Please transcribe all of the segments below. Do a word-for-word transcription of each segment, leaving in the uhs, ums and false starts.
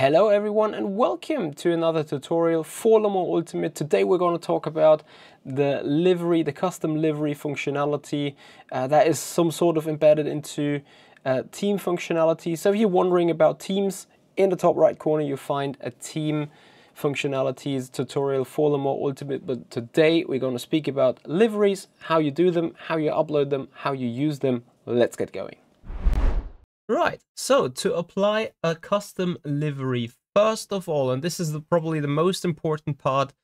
Hello everyone and welcome to another tutorial for Le Mans Ultimate. Today we're going to talk about the livery, the custom livery functionality uh, that is some sort of embedded into uh, team functionality. So if you're wondering about teams, in the top right corner you find a team functionalities tutorial for Le Mans Ultimate. But today we're going to speak about liveries, how you do them, how you upload them, how you use them. Let's get going. Right, so to apply a custom livery, first of all, and this is the, probably the most important part,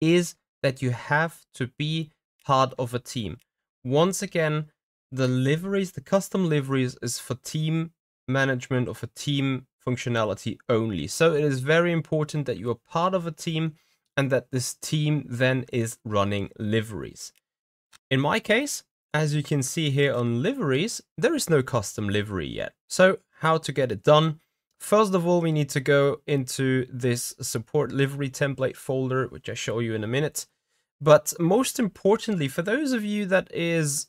is that you have to be part of a team. Once again, the liveries, the custom liveries is for team management or for team functionality only. So it is very important that you are part of a team and that this team then is running liveries. In my case, as you can see here on liveries, there is no custom livery yet. So how to get it done? First of all, we need to go into this support livery template folder, which I'll show you in a minute. But most importantly, for those of you that is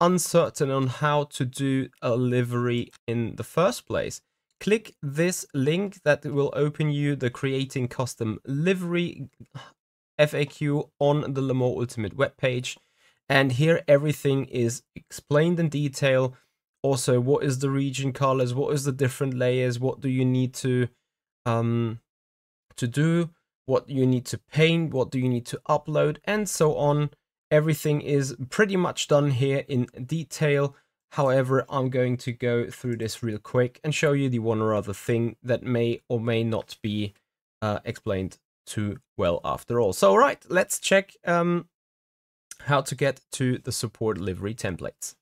uncertain on how to do a livery in the first place, click this link that will open you the creating custom livery F A Q on the Le Mans Ultimate webpage. And here everything is explained in detail. Also, what is the region colors? What is the different layers? What do you need to um, to do? What you need to paint? What do you need to upload? And so on. Everything is pretty much done here in detail. However, I'm going to go through this real quick and show you the one or other thing that may or may not be uh, explained too well after all. So, all right, let's check Um, how to get to the support livery templates.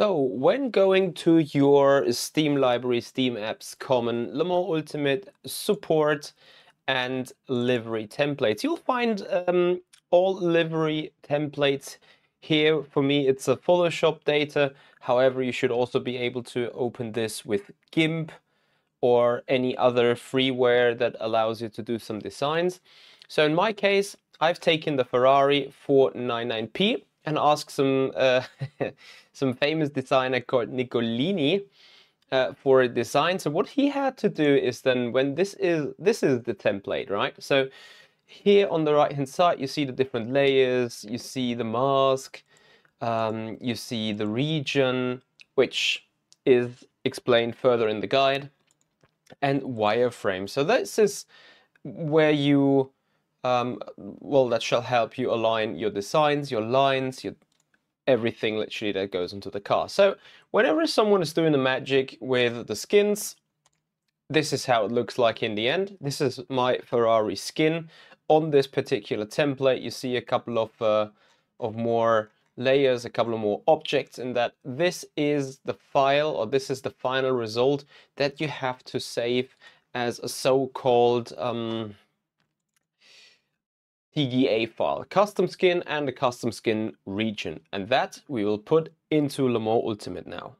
So when going to your Steam library, Steam apps, common, Le Mans Ultimate, support and livery templates, you'll find um, all livery templates here. For me, it's a Photoshop data. However, you should also be able to open this with GIMP or any other freeware that allows you to do some designs. So in my case, I've taken the Ferrari four ninety-nine P and asked some uh, some famous designer called Nicolini uh, for a design. So what he had to do is then when this is this is the template, right? So here on the right hand side, you see the different layers, you see the mask, um, you see the region, which is explained further in the guide, and wireframe. So this is where you Um, well, that shall help you align your designs, your lines, your everything literally that goes into the car. So whenever someone is doing the magic with the skins, this is how it looks like in the end. This is my Ferrari skin. On this particular template, you see a couple of, uh, of more layers, a couple of more objects in that. This is the file, or this is the final result that you have to save as a so-called Um, T G A file, custom skin and the custom skin region, and that we will put into Le Mans Ultimate now.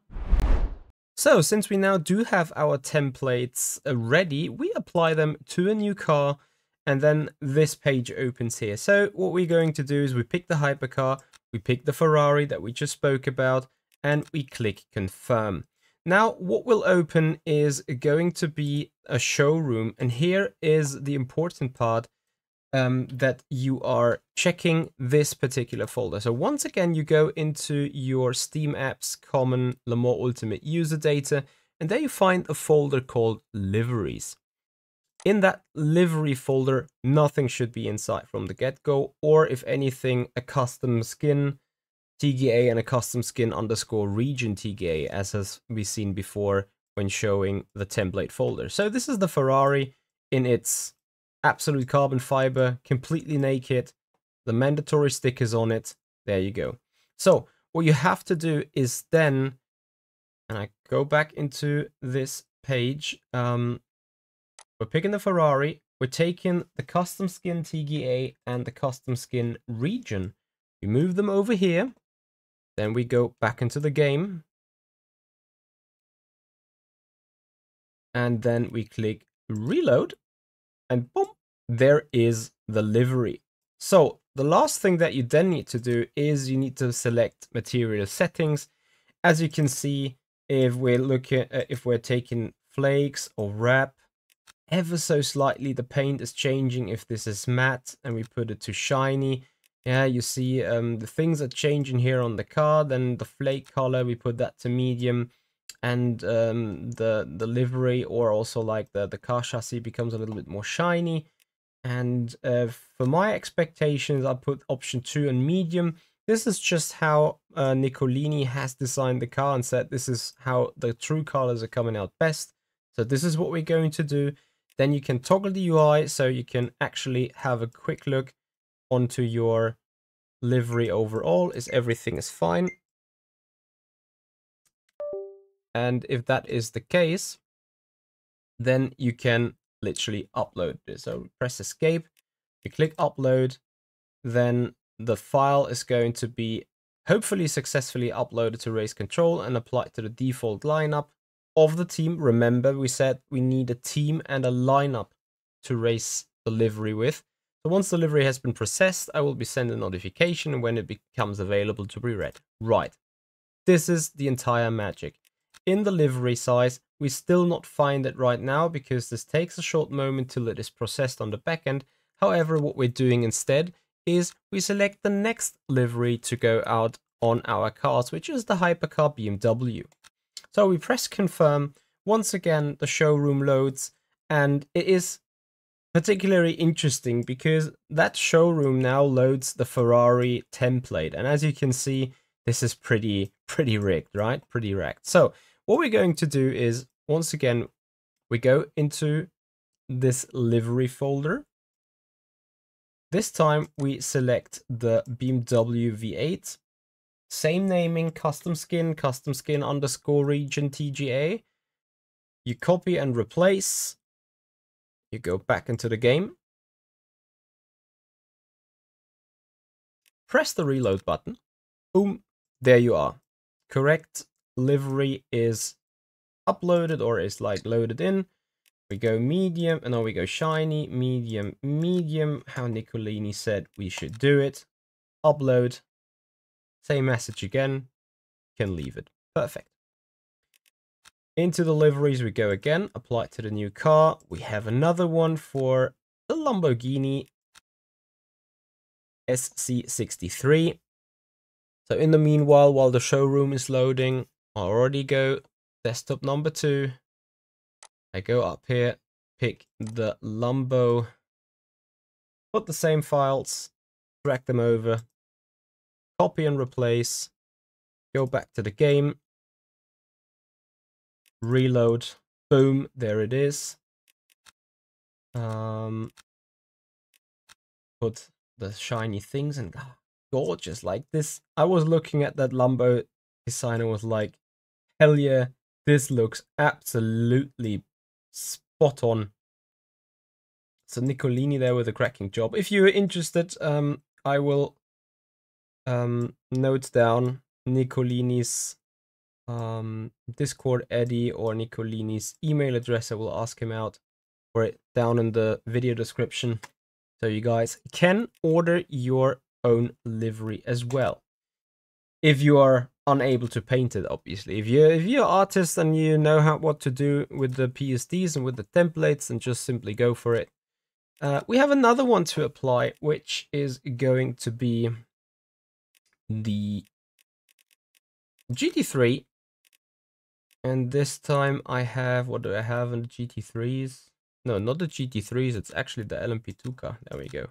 So since we now do have our templates ready, we apply them to a new car and then this page opens here. So what we're going to do is we pick the hypercar, we pick the Ferrari that we just spoke about, and we click confirm. Now what will open is going to be a showroom, and here is the important part. Um, that you are checking this particular folder. So once again, you go into your Steam apps, common, Le Mans Ultimate user data, and there you find a folder called liveries. In that livery folder, nothing should be inside from the get-go, or if anything, a custom skin T G A and a custom skin underscore region T G A, as has been seen before when showing the template folder. So this is the Ferrari in its absolute carbon fiber, completely naked, the mandatory stickers on it. There you go. So what you have to do is then, and I go back into this page, um, we're picking the Ferrari, we're taking the custom skin T G A and the custom skin region. We move them over here, then we go back into the game, and then we click reload, and boom, there is the livery. So the last thing that you then need to do is you need to select material settings. As you can see, if we're looking, uh, if we're taking flakes or wrap, ever so slightly. The paint is changing if this is matte and we put it to shiny. Yeah, you see um, the things are changing here on the car. Then the flake color, we put that to medium. And um, the, the livery, or also like the, the car chassis, becomes a little bit more shiny. And uh, for my expectations, I put option two on medium. This is just how uh, Nicolini has designed the car and said this is how the true colors are coming out best. So this is what we're going to do. Then you can toggle the U I so you can actually have a quick look onto your livery overall, is everything is fine. And if that is the case, then you can literally upload this. So press escape, you click upload, then the file is going to be hopefully successfully uploaded to race control and applied to the default lineup of the team. Remember, we said we need a team and a lineup to race the livery with. So once the livery has been processed, I will be sent a notification when it becomes available to be read. Right. This is the entire magic. In the livery size, we still not find it right now because this takes a short moment till it is processed on the backend. However, what we're doing instead is we select the next livery to go out on our cars, which is the hypercar B M W. So we press confirm. Once again, the showroom loads, and it is particularly interesting because that showroom now loads the Ferrari template. And as you can see, this is pretty, pretty rigged, right? Pretty wrecked. So what we're going to do is, once again, we go into this livery folder. This time we select the B M W V eight. Same naming, custom skin, custom skin underscore region T G A. You copy and replace. You go back into the game. Press the reload button. Boom. There you are. Correct livery is uploaded, or is like loaded in. We go medium, and now we go shiny, medium, medium, how Nicolini said we should do it. Upload. Same message again. Can leave it. Perfect. Into the liveries we go again. Apply it to the new car. We have another one for the Lamborghini S C sixty-three. So in the meanwhile, while the showroom is loading, I already go desktop number two. I go up here, pick the Lambo, put the same files, drag them over, copy and replace, go back to the game, reload, boom, there it is. Um, put the shiny things and gorgeous like this. I was looking at that Lambo design and was like, hell yeah, this looks absolutely spot on. So Nicolini there with a cracking job. If you are interested, um, I will um, note down Nicolini's um, Discord Eddie or Nicolini's email address. I will ask him out for it down in the video description, so you guys can order your own livery as well. If you are unable to paint it, obviously. If you're if you're an artist and you know how what to do with the P S Ds and with the templates, and just simply go for it. Uh, we have another one to apply, which is going to be the G T three. And this time I have, what do I have in the G T threes? No, not the G T threes. It's actually the L M P two car. There we go.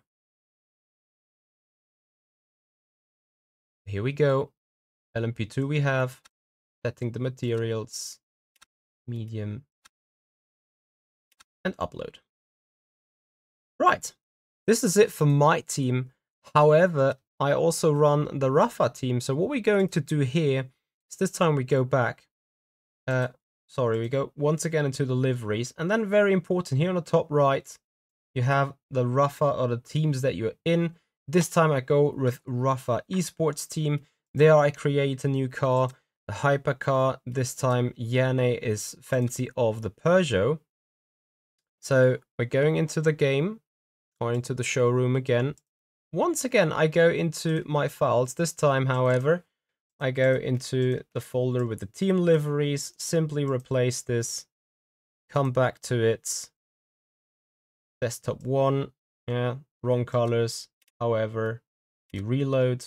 Here we go. L M P two we have, setting the materials, medium, and upload. Right, this is it for my team. However, I also run the Rafa team. So what we're going to do here is, this time we go back. Uh, sorry, we go once again into the liveries. And then very important, here on the top right, you have the Rafa or the teams that you're in. This time I go with Rafa eSports team. There I create a new car, the hypercar. This time Yane is fancy of the Peugeot. So we're going into the game, or into the showroom again. Once again, I go into my files. This time, however, I go into the folder with the team liveries, simply replace this, come back to it, desktop one, yeah, wrong colors. However, we reload,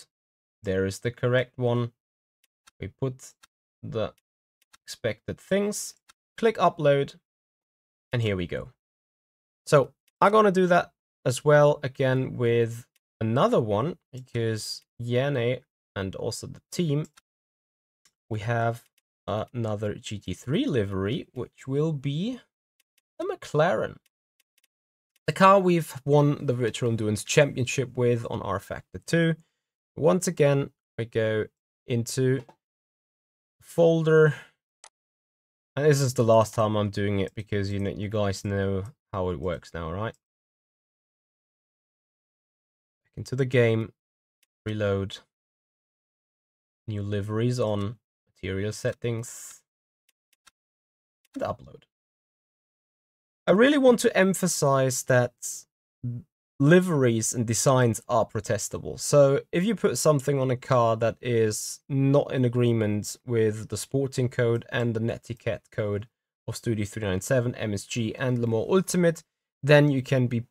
there is the correct one. We put the expected things, click upload, and here we go. So I'm gonna do that as well again with another one, because Yane and also the team, we have another G T three livery, which will be the McLaren. The car we've won the Virtual Endurance Championship with on r Factor two. Once again, we go into folder. And this is the last time I'm doing it, because you know, you guys know how it works now, right? Back into the game, reload, new liveries on, material settings, and upload. I really want to emphasize that liveries and designs are protestable. So if you put something on a car that is not in agreement with the sporting code and the netiquette code of Studio three ninety-seven, M S G and Le Mans Ultimate, then you can be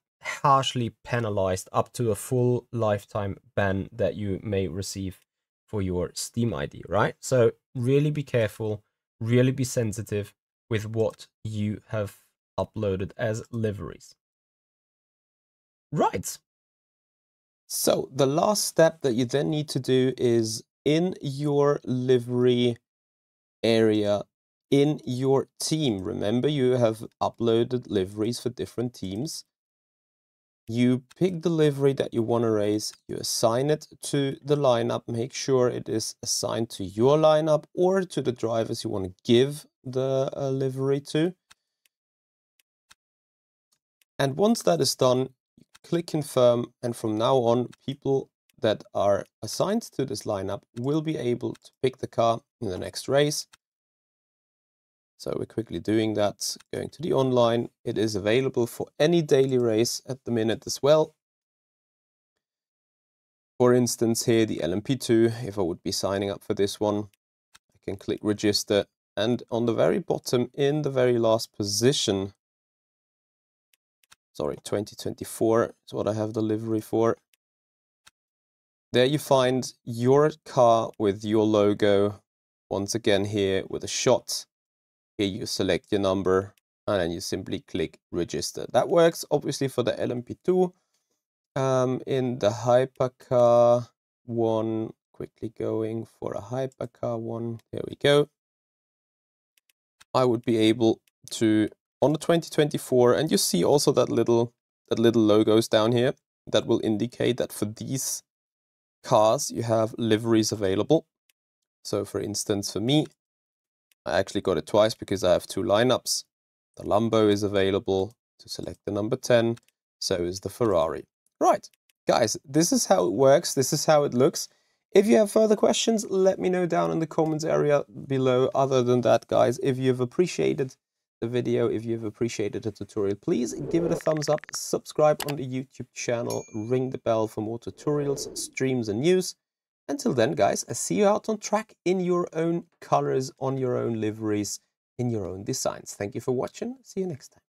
harshly penalized up to a full lifetime ban that you may receive for your Steam I D, right? So really be careful, really be sensitive with what you have uploaded as liveries. Right. So the last step that you then need to do is in your livery area, in your team. Remember, you have uploaded liveries for different teams. You pick the livery that you want to race, you assign it to the lineup, make sure it is assigned to your lineup or to the drivers you want to give the uh, livery to. And once that is done, click confirm, and from now on, people that are assigned to this lineup will be able to pick the car in the next race. So we're quickly doing that, going to the online. It is available for any daily race at the minute as well. For instance, here the L M P two, if I would be signing up for this one, I can click register, and on the very bottom, in the very last position, sorry, twenty twenty-four is what I have the livery for. There you find your car with your logo. Once again here with a shot. Here you select your number and then you simply click register. That works obviously for the L M P two. Um, in the hypercar one, quickly going for a hypercar one. Here we go. I would be able to on the twenty twenty-four, and you see also that little that little logos down here that will indicate that for these cars you have liveries available. So for instance, for me, I actually got it twice because I have two lineups. The Lambo is available to select the number ten, so is the Ferrari. Right, guys, this is how it works, this is how it looks. If you have further questions, let me know down in the comments area below. Other than that, guys, if you've appreciated the video, if you've appreciated the tutorial, please give it a thumbs up, subscribe on the YouTube channel, ring the bell for more tutorials, streams and news. Until then, guys, I see you out on track in your own colors, on your own liveries, in your own designs. Thank you for watching. See you next time.